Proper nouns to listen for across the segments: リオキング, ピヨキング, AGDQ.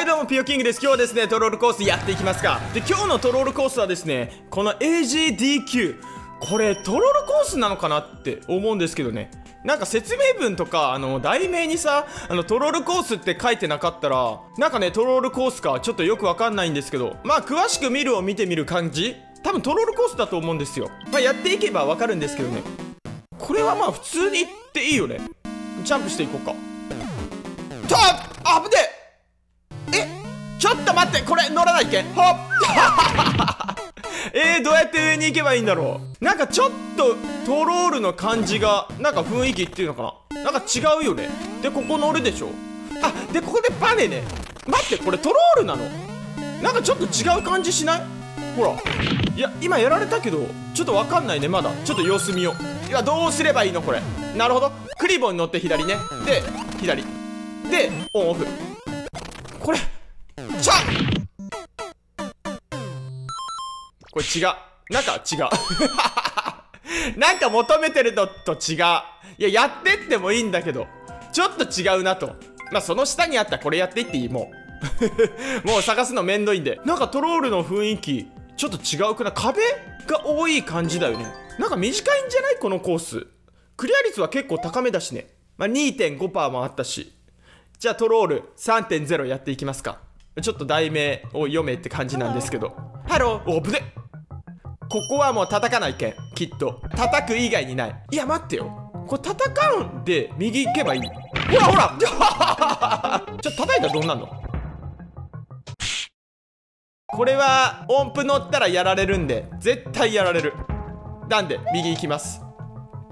はい、どうもピヨキングです。今日はですねトロールコースやっていきますか。で、今日のトロールコースはですね、この AGDQ、 これトロールコースなのかなって思うんですけどね、なんか説明文とか題名にさ、トロールコースって書いてなかったらなんかね、トロールコースかちょっとよくわかんないんですけど、まあ詳しく見てみる感じ、多分トロールコースだと思うんですよ。まあやっていけばわかるんですけどね、これはまあ普通に行っていいよね。ジャンプしていこうか。とあぶねえ、ちょっと待って、これ乗らないけん、ほっどうやって上に行けばいいんだろう。なんかちょっとトロールの感じが、なんか雰囲気っていうのかな、なんか違うよね。で、ここ乗るでしょ。あ、でここでバネね。待って、これトロールなの？なんかちょっと違う感じしない？ほら、いや今やられたけどちょっとわかんないね、まだちょっと様子見よう。いや、どうすればいいのこれ。なるほど、クリボーに乗って左ね、で左でオンオフ。これちゃこれ違う、なんか違うなんか求めてるのと違う。いや、やってってもいいんだけどちょっと違うなと。まあその下にあったこれやっていっていい？もうもう探すのめんどいんで。なんかトロールの雰囲気ちょっと違うくない？壁が多い感じだよね。なんか短いんじゃないこのコース。クリア率は結構高めだしね、まあ、2.5% もあったし。じゃあトロール 3.0 やっていきますか。ちょっと題名を読めって感じなんですけど。ハロー、おぶね。ここはもう叩かないけん、きっと叩く以外にない。いや待ってよ、これ叩かんで右行けばいい。ほらほらちょっと叩いたらどうなんのこれは。音符乗ったらやられるんで、絶対やられる。なんで右行きます。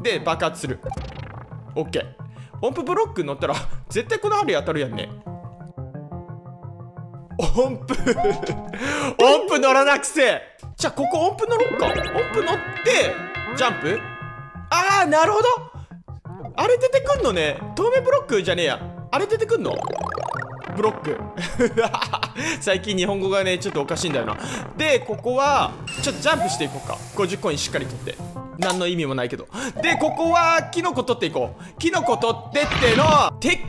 で爆発する。 OK。 音符ブロック乗ったら絶対この針当たるやんね。音符音符乗らなくせ。じゃあここ音符乗ろっか。音符乗ってジャンプ。ああなるほど、あれ出てくんのね。透明ブロックじゃねえや、あれ出てくんのブロック最近日本語がねちょっとおかしいんだよな。でここはちょっとジャンプしていこうか。50コインしっかり取って、何の意味もないけど。でここはキノコ取っていこう。キノコ取ってっての鉄球が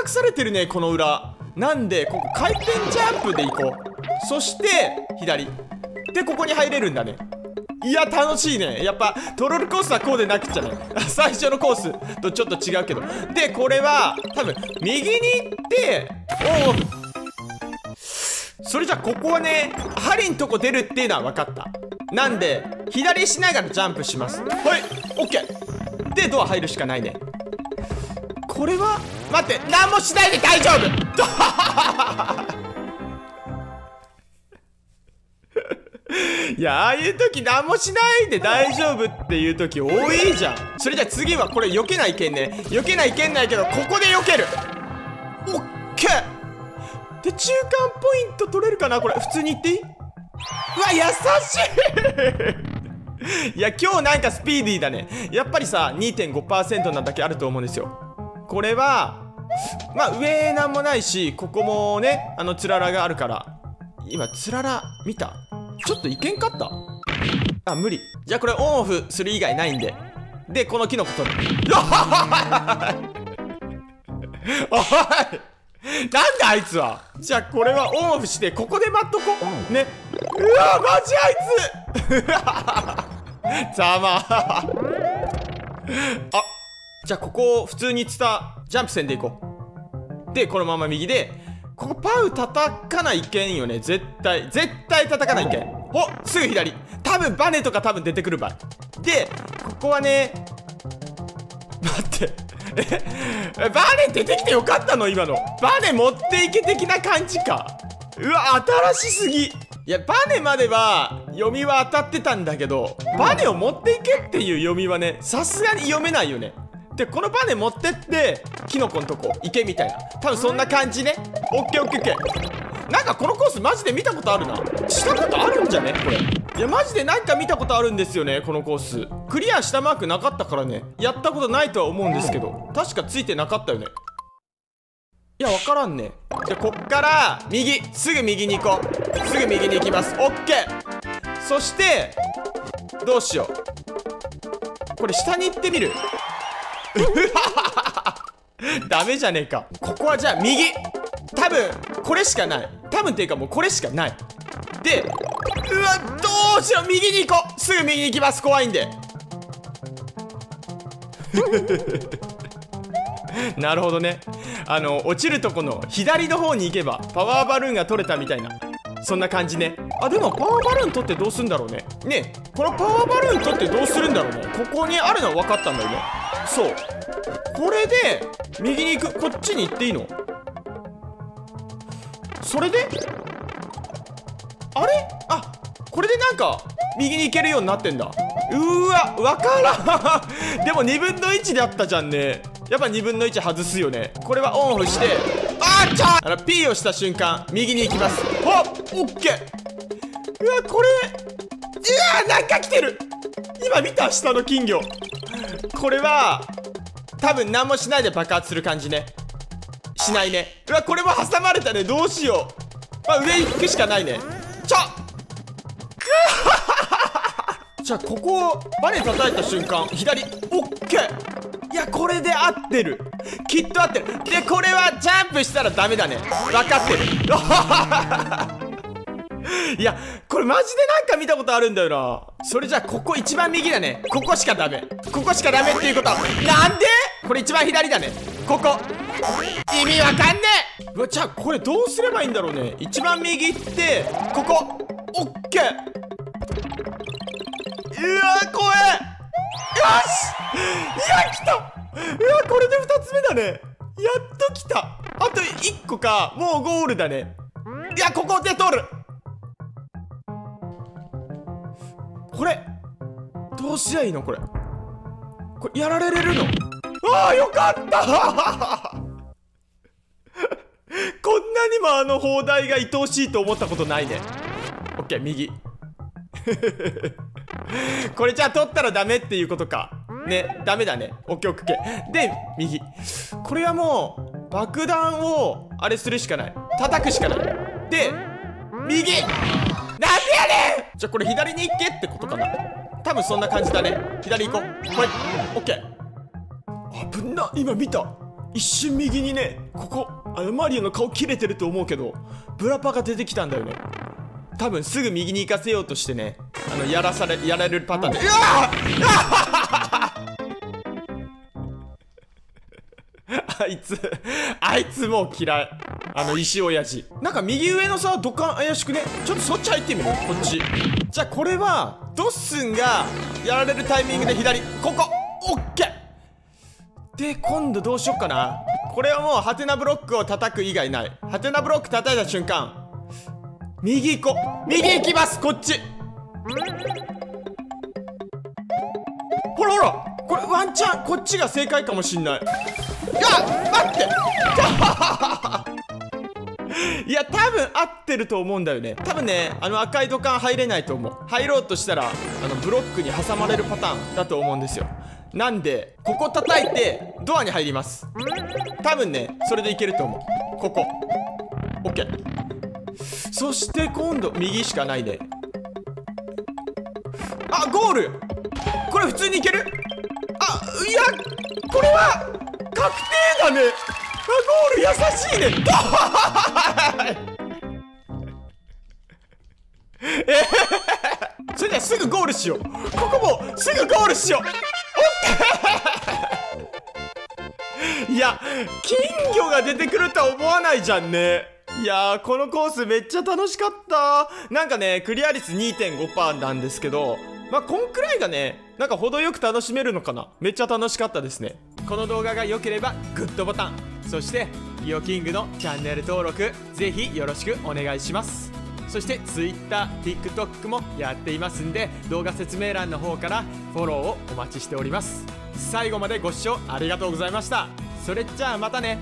隠されてるね、この裏なんで。ここ回転ジャンプでいこう。そして左でここに入れるんだね。いや楽しいね。やっぱトロールコースはこうでなくっちゃね最初のコースとちょっと違うけど。でこれは多分右に行ってオンオフ。それじゃあここはね、針んとこ出るっていうのは分かった。なんで左しながらジャンプします。はい、 OK でドア入るしかないね。これは待って、何もしないで大丈夫いや、ああいう時何もしないで大丈夫っていう時多いじゃん。それじゃあ次はこれ避けないけんね。避けないけんないけど、ここで避ける。オッケーで中間ポイント取れるかなこれ。普通にいっていい？うわ優しいいや今日なんかスピーディーだね。やっぱりさ 2.5% なだけあると思うんですよ。これはまあ上なんもないし、ここもねつららがあるから。今つらら見た？ちょっといけんかった？あ、無理。じゃあこれオンオフする以外ないんで。でこのキノコ取る。おいなんだあいつは。じゃあこれはオンオフしてここで待っとこね。うわマジあいつざまあじゃあここを普通にジャンプ線でいこう。でこのまま右でここパウ叩かないけんよね、絶対絶対叩かないけん。おっすぐ左、多分バネとか多分出てくる場合で。ここはね待ってバネ出てきてよかったの今の。バネ持っていけ的な感じか。うわ新しすぎ。いやバネまでは読みは当たってたんだけど、バネを持っていけっていう読みはねさすがに読めないよね。でこのバネ持ってってキノコのとこ行けみたいな、多分そんな感じね。オッケーオッケーオッケー。なんかこのコースマジで見たことあるな。したことあるんじゃねこれ。いやマジでなんか見たことあるんですよねこのコース。クリアしたマークなかったからね、やったことないとは思うんですけど、確かついてなかったよね。いや分からんね。じゃあこっから右、すぐ右に行こう。すぐ右に行きます。オッケー。そしてどうしよう、これ下に行ってみるダメじゃねえか。ここはじゃあ右、多分これしかない。多分っていうかもうこれしかない。で、うわ、どうしよう。右に行こう。すぐ右に行きます。怖いんで。なるほどね。落ちるとこの左の方に行けばパワーバルーンが取れたみたいな、そんな感じね。あ、でもパワーバルーン取ってどうするんだろうね。ねえ、このパワーバルーン取ってどうするんだろうね。ここにあるのは分かったんだよね。そう、これで右に行く。こっちに行っていいの？それであれ、あ、これでなんか右に行けるようになってんだ。うわ、分からん。でも2分の1だったじゃんね。やっぱ2分の1外すよね。これはオンオフして、あーちゃー、P をした瞬間右に行きます。あ、オッケー。うわ、これ、うわ、なんか来てる。今見た、下の金魚。これは多分何もしないで爆発する感じね。しないね。うわ、これも挟まれたね。どうしよう。まあ、上行くしかないね。ちょじゃあここをバネ叩いた瞬間左、オッケー。いや、これで合ってる。きっと合ってる。で、これはジャンプしたらダメだね。分かってる。いや、これマジでなんか見たことあるんだよな。それじゃあここ一番右だね。ここしかダメ。ここしかダメっていうことは、なんでこれ一番左だね。ここ意味わかんねえ。うわ、じゃあこれどうすればいいんだろうね。一番右行って、ここオッケー。うわ、怖え。よし、いや、来た。うわ、これで2つ目だね。やっと来た。あと1個か。もうゴールだね。いや、ここで通る。これどうしりゃいいの？これやられるの？ああ、よかった。こんなにも砲台が愛おしいと思ったことないね。オッケー、右。これじゃあ取ったらダメっていうことかね。ダメだね。オッケーオッケー。で、右。これはもう爆弾をあれするしかない。叩くしかない。で、右。なんでやねん。じゃあこれ左に行けってことかな。多分そんな感じだね。左行こう。はい、オッケー。危な、今見た。一瞬右にね、ここマリオの顔切れてると思うけどブラパが出てきたんだよね。多分すぐ右に行かせようとしてね、やられるパターンで。うわあいつ、もう嫌い。石親父。なんか右上のさ、土管怪しくね。ちょっとそっち入ってみる？こっち。じゃあこれは、ドッスンがやられるタイミングで左。ここ！オッケー！で、今度どうしよっかな。これはもう、ハテナブロックを叩く以外ない。ハテナブロック叩いた瞬間、右行こう。右行きます、こっち。ほらほら、これワンチャンこっちが正解かもしんない。あ、待って。いや、多分合ってると思うんだよね。多分ね、赤い土管入れないと思う。入ろうとしたらブロックに挟まれるパターンだと思うんですよ。なんでここ叩いてドアに入ります。多分ね、それでいけると思う。ここオッケー。そして今度右しかないね。あ、ゴール。これ普通にいける。あ、いや、これは確定だね。あ、ゴール優しいね。それではすぐゴールしよう。ここもすぐゴールしよう。オッケー。いや、金魚が出てくるとは思わないじゃんね。いやー、このコースめっちゃ楽しかった。なんかね、クリア率 2.5% なんですけど、まあこんくらいがね、なんか程よく楽しめるのかな。めっちゃ楽しかったですね。この動画が良ければグッドボタン、そしてリオキングのチャンネル登録ぜひよろしくお願いします。そして Twitter、TikTok もやっていますんで、動画説明欄の方からフォローをお待ちしております。最後までご視聴ありがとうございました。それじゃあまたね。